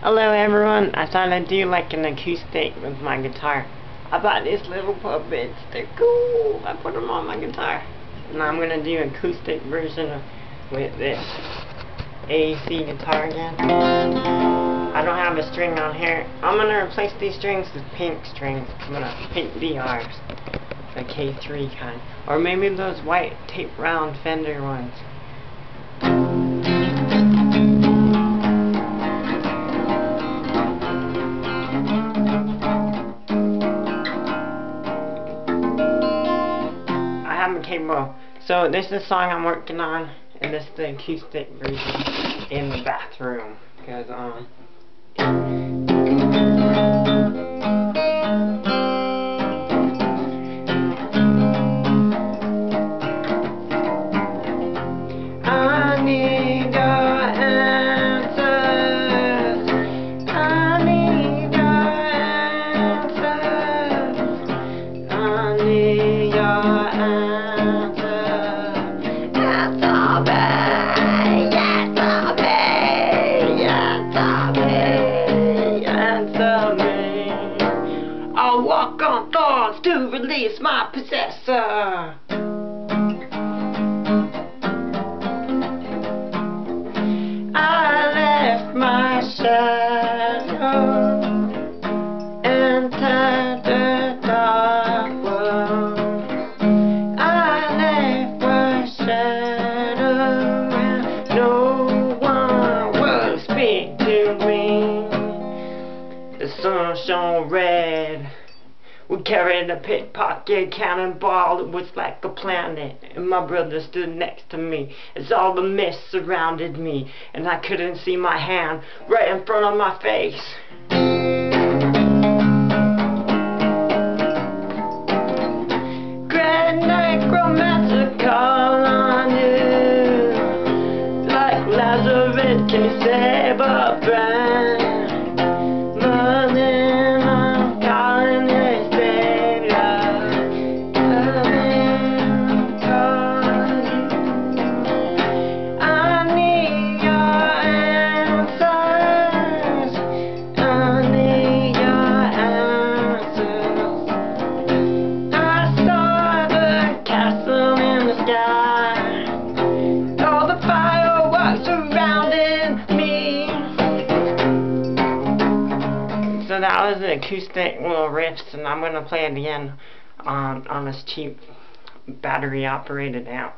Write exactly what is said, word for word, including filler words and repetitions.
Hello everyone, I thought I'd do like an acoustic with my guitar. I bought these little puppets, they're cool, I put them on my guitar. And I'm going to do an acoustic version of, with this A C guitar again. I don't have a string on here. I'm going to replace these strings with pink strings. I'm going to pink D Rs, the K three kind. Or maybe those white tape round Fender ones. Cable. So this is the song I'm working on, and this is the acoustic version in the bathroom. Cause um, I need your answers. I need your answers. I need your answers. I'll walk on thorns to release my possessor. I left my shadow entered the dark world. I left my shadow and no one would speak to me. The sun shone red. We carried a pickpocket cannonball that was like a planet, and my brother stood next to me as all the mist surrounded me, and I couldn't see my hand right in front of my face. Grand necromancer, call on you, like Lazarus, can you save a friend? So that was the acoustic little riffs, and I'm gonna play it again on on this cheap battery operated amp.